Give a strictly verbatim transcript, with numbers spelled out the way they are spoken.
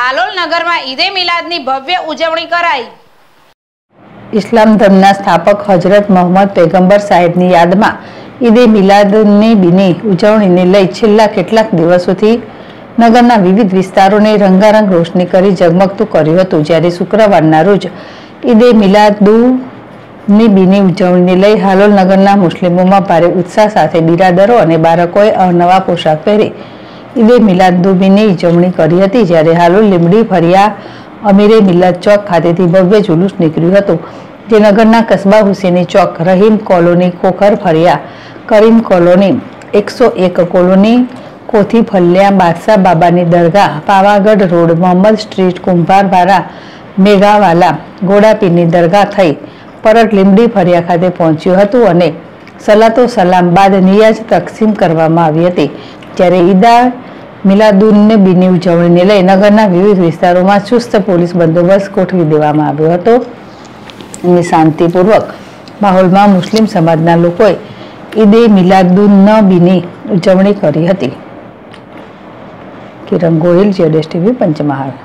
હાલોલ નગરમાં ઈદે મિલાદની ભવ્ય ઉજવણી કરાઈ। इस्लाम धर्मना स्थापक हजरत मोहम्मद पैगंबर साहेबनी यादमां ईदे मिलादुन्नबीनी उजवणीने लई छेल्ला केटलाक दिवसोथी नगरना विविध विस्तारोने रंगारंग रोशनी करी जगमगतुं कर्युं हतुं। ज्यारे शुक्रवारना रोज ईदे मिलादुन्नबीनी उजवणीने लई हालोल नगरना मुस्लिमोमां भारे उत्साह साथे बिरादरो अने बाळकोए अवनवा पोशाक पहेरी ईदे मिलादुन्नबीनी उजवणी करी हती। ज्यारे हालोल लीमडी फरिया अमीरे मिल्लत चौक खातेथी भव्य जुलूस निकळ्युं हतुं, जे नगरना कसबा हुसैनी चौक, रहीम कॉलोनी, कोखर फरिया, करीम कॉलोनी, एक सौ एक कॉलोनी, कोठी फलिया, बादशाह बाबानी दरगाह, पावागढ़ रोड, मोहम्मद स्ट्रीट, कुंभार वाड़ा, मेघावाला, गोड़ापीनी दरगाह थई परत लीमडी फरिया खाते पहोंच्युं हतुं अने सलातो सलाम बाद नियाज तकसीम करवामां आवी हती। त्यारे ईदा मिलादुन्नबीनी उजवणीने लई नगरना विविध विस्तारोमां चुस्त पोलीस बंदोबस्त गोठवी देवामां આવ્યો હતો અને શાંતિપૂર્વક માહોલમાં મુસ્લિમ સમાજના લોકોએ ઈદે મિલાદુન્નબીની ઉજવણી કરી હતી। કિરણ ગોહિલ, જેડેશ ટીવી, પંચમહાલ।